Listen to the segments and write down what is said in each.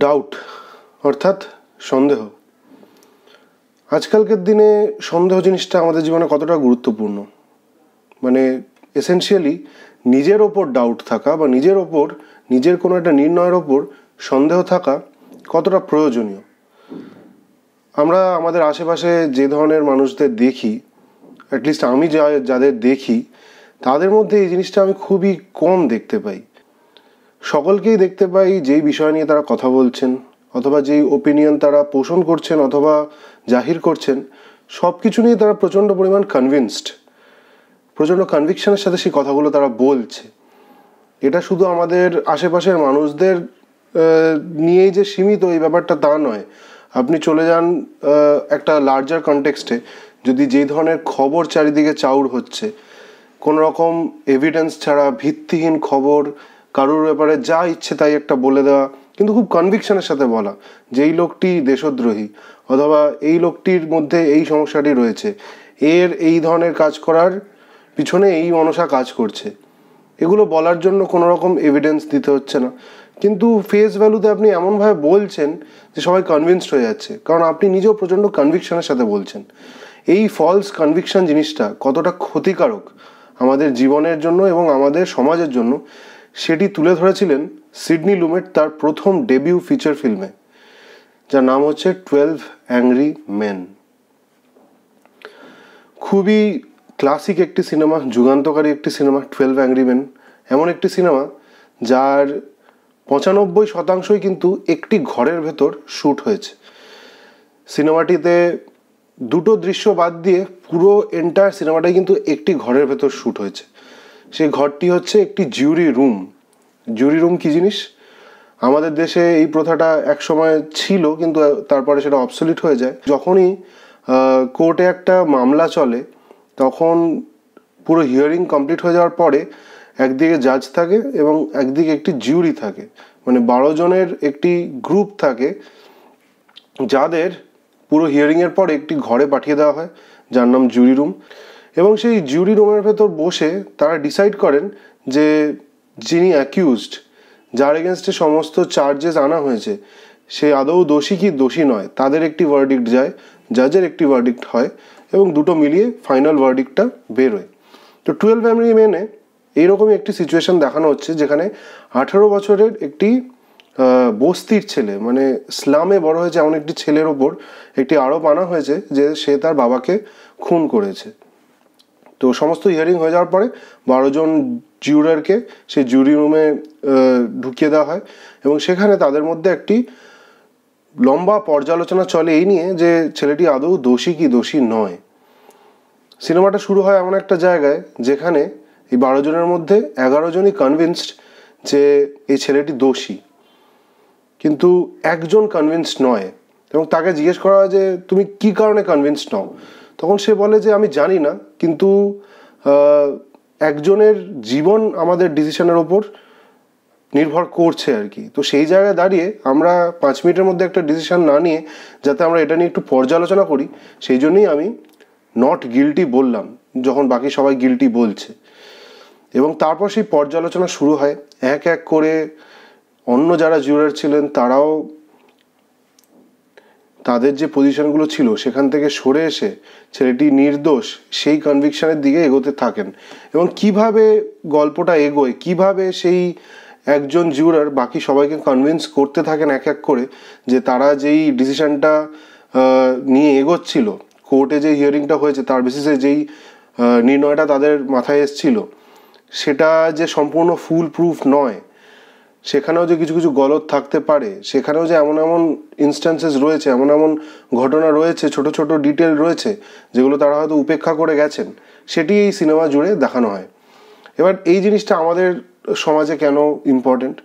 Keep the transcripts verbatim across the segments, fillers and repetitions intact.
Doubt अर्थात सन्देह आजकलकार दिन सन्देह जिनिसटा आमादेर जीवने कतटा गुरुत्वपूर्ण माने एसेंशियलि निजेर ओपर डाउट थाका बा निजेर ओपर निजेर कोनो एकटा निर्णयेर ओपर सन्देह थाका कतटा प्रयोजनीय। आमरा आमादेर आशेपाशे जे धरनेर मानुषदेर देखी एटलिस्ट आमी जा जादेर देखी तादेर मধ্যে এই জিনিসটা আমি খুবই কম দেখতে পাই। সকলকেই দেখতে পাই যেই বিষয় নিয়ে তারা কথা বলছেন অথবা যেই ওপিনিয়ন তারা পোষণ করছেন অথবা জাহির করছেন সব কিছু নিয়ে তারা প্রচণ্ড পরিমাণ কনভিন্সড, প্রচণ্ড কনভিকশনের সাথে সেই কথাগুলো তারা বলছে। এটা শুধু আমাদের আশেপাশের মানুষদের নিয়েই যে সীমিত এই ব্যাপারটা তা নয়। আপনি চলে যান একটা লার্জার কনটেক্সটে, যদি যেই ধরনের খবর চারিদিকে চাউর হচ্ছে, কোনো রকম এভিডেন্স ছাড়া ভিত্তিহীন খবর, কারোর ব্যাপারে যা ইচ্ছে তাই একটা বলে দেওয়া কিন্তু খুব কনভিকশনের সাথে বলা যে এই লোকটি দেশদ্রোহী অথবা এই লোকটির মধ্যে এই সমস্যাটি রয়েছে, এর এই ধরনের কাজ করার পিছনে এই মনসা কাজ করছে, এগুলো বলার জন্য কোনো রকম এভিডেন্স দিতে হচ্ছে না। কিন্তু ফেস ভ্যালুতে আপনি এমনভাবে বলছেন যে সবাই কনভিন্সড হয়ে যাচ্ছে, কারণ আপনি নিজেও প্রচণ্ড কনভিকশনের সাথে বলছেন। এই ফলস কনভিকশন জিনিসটা কতটা ক্ষতিকারক আমাদের জীবনের জন্য এবং আমাদের সমাজের জন্য সেটি তুলে ধরেছিলেন সিডনি লুমেট তার প্রথম ডেবিউ ফিচার ফিল্মে, যার নাম হচ্ছে টুয়েলভ অ্যাংরি মেন। খুবই ক্লাসিক একটি সিনেমা, যুগান্তকারী একটি সিনেমা। টুয়েলভ অ্যাংরি মেন এমন একটি সিনেমা যার পঁচানব্বই শতাংশই কিন্তু একটি ঘরের ভেতর শ্যুট হয়েছে। সিনেমাটিতে দুটো দৃশ্য বাদ দিয়ে পুরো এন্টায়ার সিনেমাটাই কিন্তু একটি ঘরের ভেতর শ্যুট হয়েছে। সেই ঘরটি হচ্ছে একটি জিউরি রুম। জিউরি রুম কী জিনিস? আমাদের দেশে এই প্রথাটা একসময় ছিল কিন্তু তারপরে সেটা অবসলিট হয়ে যায়। যখনই কোর্টে একটা মামলা চলে তখন পুরো হিয়ারিং কমপ্লিট হয়ে যাওয়ার পরে একদিকে জাজ থাকে এবং একদিকে একটি জিউরি থাকে, মানে বারো জনের একটি গ্রুপ থাকে যাদের পুরো হিয়ারিংয়ের পর একটি ঘরে পাঠিয়ে দেওয়া হয় যার নাম জিউরি রুম। এবং সেই জিউরি রুমের ভেতর বসে তারা ডিসাইড করেন যে যিনি অ্যাকিউজড, যার এগেনস্টে সমস্ত চার্জেস আনা হয়েছে, সে আদৌ দোষী কি দোষী নয়, তাদের একটি ভার্ডিক্ট যায়, জাজের একটি ভার্ডিক্ট হয় এবং দুটো মিলিয়ে ফাইনাল ভার্ডিক্টটা বেরোয়। তো টুয়েলভ অ্যাংরি মেনে এইরকমই একটি সিচুয়েশান দেখানো হচ্ছে যেখানে আঠেরো বছরের একটি বস্তির ছেলে, মানে স্লামে বড় হয়েছে এমন একটি ছেলের ওপর একটি আরোপ আনা হয়েছে যে সে তার বাবাকে খুন করেছে। তো সমস্ত হিয়ারিং হয়ে যাওয়ার পরে বারো জন জিউরারকে সেই জিউরি রুমে ঢুকিয়ে দেওয়া হয় এবং সেখানে তাদের মধ্যে একটি লম্বা পর্যালোচনা চলে এই নিয়ে যে ছেলেটি আদৌ দোষী কি দোষী নয়। সিনেমাটা শুরু হয় এমন একটা জায়গায় যেখানে এই বারো জনের মধ্যে এগারো জনই কনভিন্সড যে এই ছেলেটি দোষী, কিন্তু একজন কনভিন্সড নয় এবং তাকে জিজ্ঞেস করা হয় যে তুমি কি কারণে কনভিন্সড নও, তখন সে বলে যে আমি জানি না, কিন্তু একজনের জীবন আমাদের ডিসিশনের ওপর নির্ভর করছে আর কি। তো সেই জায়গায় দাঁড়িয়ে আমরা পাঁচ মিনিটের মধ্যে একটা ডিসিশান না নিয়ে যাতে আমরা এটা নিয়ে একটু পর্যালোচনা করি সেই জন্যই আমি নট গিল্টি বললাম যখন বাকি সবাই গিল্টি বলছে। এবং তারপর সেই পর্যালোচনা শুরু হয়, এক এক করে অন্য যারা জিউরার ছিলেন তারাও তাদের যে পজিশনগুলো ছিল সেখান থেকে সরে এসে ছেলেটি নির্দোষ সেই কনভিকশনের দিকে এগোতে থাকেন। এবং কিভাবে গল্পটা এগোয়, কিভাবে সেই একজন জিউরার বাকি সবাইকে কনভিন্স করতে থাকেন এক এক করে যে তারা যেই ডিসিশানটা নিয়ে এগোচ্ছিল, কোর্টে যে হিয়ারিংটা হয়েছে তার বেসিসে যেই নির্ণয়টা তাদের মাথায় এসেছিল সেটা যে সম্পূর্ণ ফুল প্রুফ নয়, সেখানেও যে কিছু কিছু গলত থাকতে পারে, সেখানেও যে এমন এমন ইনস্ট্যান্সেস রয়েছে, এমন এমন ঘটনা রয়েছে, ছোট ছোট ডিটেল রয়েছে যেগুলো তারা হয়তো উপেক্ষা করে গেছেন, সেটি এই সিনেমা জুড়ে দেখানো হয়। এবার এই জিনিসটা আমাদের সমাজে কেন ইম্পর্টেন্ট?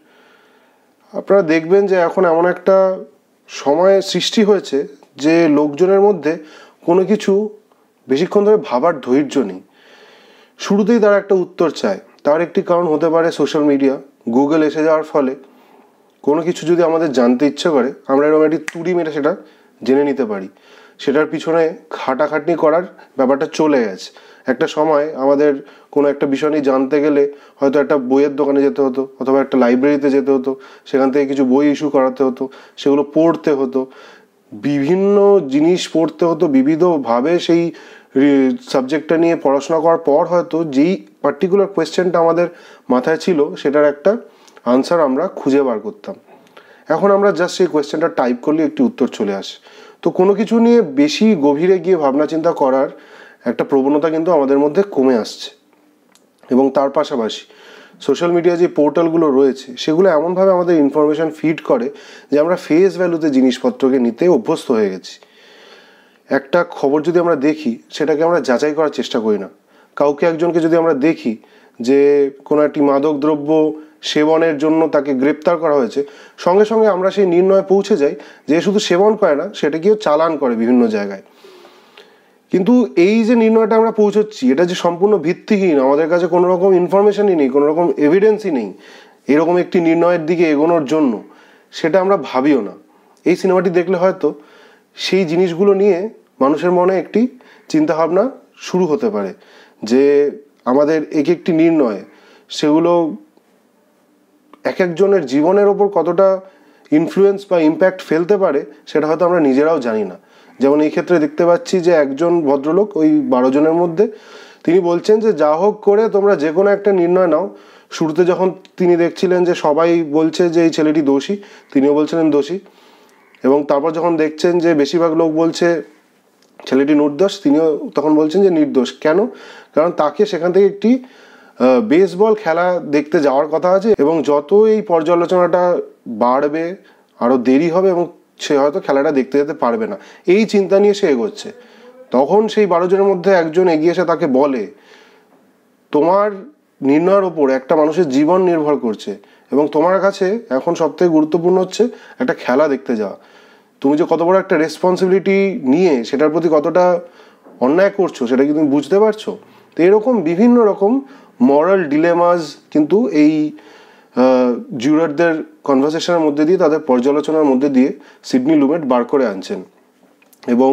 আপনারা দেখবেন যে এখন এমন একটা সময় সৃষ্টি হয়েছে যে লোকজনের মধ্যে কোনো কিছু বেশিক্ষণ ধরে ভাবার ধৈর্য নেই, শুরুতেই তারা একটা উত্তর চায়। তার একটি কারণ হতে পারে সোশ্যাল মিডিয়া, গুগল এসে যাওয়ার ফলে কোনো কিছু যদি আমাদের জানতে ইচ্ছে করে আমরা এরকম একটি তুড়ি মেরে সেটা জেনে নিতে পারি। সেটার পিছনে খাটাখাটনি করার ব্যাপারটা চলে গেছে। একটা সময় আমাদের কোনো একটা বিষয় নিয়ে জানতে গেলে হয়তো একটা বইয়ের দোকানে যেতে হতো অথবা একটা লাইব্রেরিতে যেতে হতো, সেখান থেকে কিছু বই ইস্যু করাতে হতো, সেগুলো পড়তে হতো, বিভিন্ন জিনিস পড়তে হতো, বিবিধভাবে সেই সাবজেক্টটা নিয়ে পড়াশোনা করার পর হয়তো যেই পার্টিকুলার কোয়েশ্চেনটা আমাদের মাথায় ছিল সেটার একটা আনসার আমরা খুঁজে বার করতাম। এখন আমরা জাস্ট সেই কোয়েশ্চেনটা টাইপ করলে একটি উত্তর চলে আসে। তো কোনো কিছু নিয়ে বেশি গভীরে গিয়ে ভাবনা চিন্তা করার একটা প্রবণতা কিন্তু আমাদের মধ্যে কমে আসছে। এবং তার পাশাপাশি সোশ্যাল মিডিয়া যে পোর্টালগুলো রয়েছে সেগুলো এমনভাবে আমাদের ইনফরমেশান ফিড করে যে আমরা ফেস ভ্যালুতে জিনিসপত্রকে নিতে অভ্যস্ত হয়ে গেছি। একটা খবর যদি আমরা দেখি সেটাকে আমরা যাচাই করার চেষ্টা করি না। কাউকে একজনকে যদি আমরা দেখি যে কোনো একটি মাদক দ্রব্য সেবনের জন্য তাকে গ্রেপ্তার করা হয়েছে, সঙ্গে সঙ্গে আমরা সেই নির্ণয়ে পৌঁছে যাই যে শুধু সেবন করে না, সেটাকেও চালান করে বিভিন্ন জায়গায়। কিন্তু এই যে নির্ণয়টা আমরা পৌঁছচ্ছি এটা যে সম্পূর্ণ ভিত্তিহীন, আমাদের কাছে কোনো রকম ইনফরমেশানই নেই, কোনো রকম এভিডেন্সই নেই এরকম একটি নির্ণয়ের দিকে এগোনোর জন্য, সেটা আমরা ভাবিও না। এই সিনেমাটি দেখলে হয়তো সেই জিনিসগুলো নিয়ে মানুষের মনে একটি চিন্তাভাবনা শুরু হতে পারে যে আমাদের এক একটি নির্ণয় সেগুলো এক একজনের জীবনের ওপর কতটা ইনফ্লুয়েন্স বা ইম্প্যাক্ট ফেলতে পারে সেটা হয়তো আমরা নিজেরাও জানি না। যেমন এই ক্ষেত্রে দেখতে পাচ্ছি যে একজন ভদ্রলোক ওই বারো জনের মধ্যে তিনি বলছেন যে যা হোক করে তোমরা যে কোনো একটা নির্ণয় নাও। শুরুতে যখন তিনি দেখছিলেন যে সবাই বলছে যে এই ছেলেটি দোষী, তিনিও বলছিলেন দোষী, এবং তারপর যখন দেখছেন যে বেশিরভাগ লোক বলছে ছেলেটি নির্দোষ, তিনিও তখন বলছেন যে নির্দোষ। কেন? কারণ তাকে সেখান থেকে একটি বেসবল খেলা দেখতে যাওয়ার কথা আছে, এবং যত এই পর্যালোচনাটা বাড়বে আরও দেরি হবে এবং সে হয়তো খেলাটা দেখতে যেতে পারবে না, এই চিন্তা নিয়ে সে এগোচ্ছে। তখন সেই বারো জনের মধ্যে একজন এগিয়ে এসে তাকে বলে, তোমার নির্ণয়ের ওপর একটা মানুষের জীবন নির্ভর করছে এবং তোমার কাছে এখন সবথেকে গুরুত্বপূর্ণ হচ্ছে একটা খেলা দেখতে যাওয়া। তুমি যে কত বড় একটা রেসপন্সিবিলিটি নিয়ে সেটার প্রতি কতটা অন্যায় করছো সেটা কি তুমি বুঝতে পারছো? তো এরকম বিভিন্ন রকম মরাল ডিলেমাস কিন্তু এই জুরারদের কনভারসেশনের মধ্যে দিয়ে, তাদের পর্যালোচনার মধ্যে দিয়ে সিডনি লুমেট বার করে আনছেন। এবং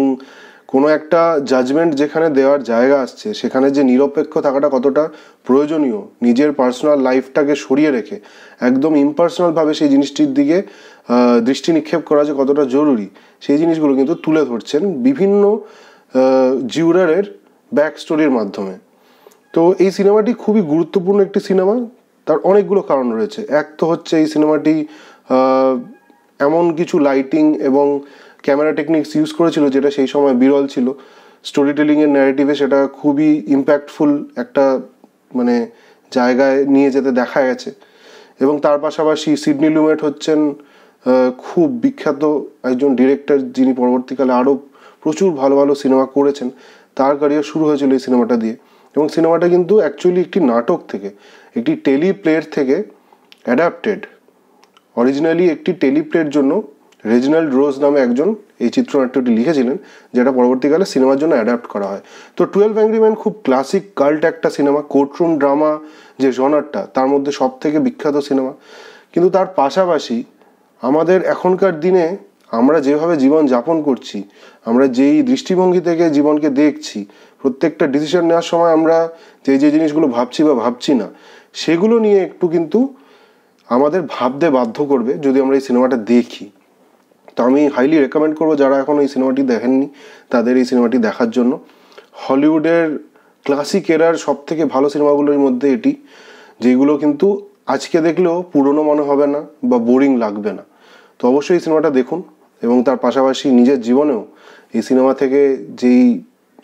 কোনো একটা জাজমেন্ট যেখানে দেওয়ার জায়গা আসছে সেখানে যে নিরপেক্ষ থাকাটা কতটা প্রয়োজনীয়, নিজের পার্সোনাল লাইফটাকে সরিয়ে রেখে একদম ইম্পার্সোনালভাবে সেই জিনিসটির দিকে দৃষ্টি নিক্ষেপ করা যে কতটা জরুরি, সেই জিনিসগুলো কিন্তু তুলে ধরছেন বিভিন্ন জিউরারের ব্যাক স্টোরির মাধ্যমে। তো এই সিনেমাটি খুবই গুরুত্বপূর্ণ একটি সিনেমা, তার অনেকগুলো কারণ রয়েছে। এক তো হচ্ছে এই সিনেমাটি এমন কিছু লাইটিং এবং ক্যামেরা টেকনিক্স ইউজ করেছিল যেটা সেই সময় বিরল ছিল। স্টোরি টেলিংয়ের ন্যারেটিভে সেটা খুবই ইম্প্যাক্টফুল একটা মানে জায়গায় নিয়ে যেতে দেখা গেছে। এবং তার পাশাপাশি সিডনি লুমেট হচ্ছেন খুব বিখ্যাত একজন ডিরেক্টর যিনি পরবর্তীকালে আরও প্রচুর ভালো ভালো সিনেমা করেছেন, তার ক্যারিয়ার শুরু হয়েছিল এই সিনেমাটা দিয়ে। এবং সিনেমাটা কিন্তু অ্যাকচুয়ালি একটি নাটক থেকে, একটি টেলিপ্লের থেকে অ্যাডাপ্টেড। অরিজিনালি একটি টেলিপ্লের জন্য রেজিনাল্ড রোজ নামে একজন এই চিত্রনাট্যটি লিখেছিলেন, যেটা পরবর্তীকালে সিনেমার জন্য অ্যাডাপ্ট করা হয়। তো টুয়েলভ অ্যাংরি ম্যান খুব ক্লাসিক কাল্ট একটা সিনেমা, কোর্টরুম ড্রামা যে জনারটা তার মধ্যে সব থেকে বিখ্যাত সিনেমা। কিন্তু তার পাশাপাশি আমাদের এখনকার দিনে আমরা যেভাবে জীবন যাপন করছি, আমরা যেই দৃষ্টিভঙ্গি থেকে জীবনকে দেখছি, প্রত্যেকটা ডিসিশন নেওয়ার সময় আমরা যে যে জিনিসগুলো ভাবছি বা ভাবছি না সেগুলো নিয়ে একটু কিন্তু আমাদের ভাবতে বাধ্য করবে যদি আমরা এই সিনেমাটা দেখি। তো আমি হাইলি রেকমেন্ড করবো যারা এখন এই সিনেমাটি দেখেননি তাদের এই সিনেমাটি দেখার জন্য। হলিউডের ক্লাসিক এরার সব থেকে ভালো সিনেমাগুলোর মধ্যে এটি, যেগুলো কিন্তু আজকে দেখলেও পুরনো মনে হবে না বা বোরিং লাগবে না। তো অবশ্যই এই সিনেমাটা দেখুন এবং তার পাশাপাশি নিজের জীবনেও এই সিনেমা থেকে যেই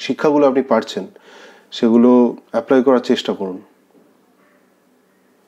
শিক্ষাগুলো আপনি পাচ্ছেন সেগুলো অ্যাপ্লাই করার চেষ্টা করুন।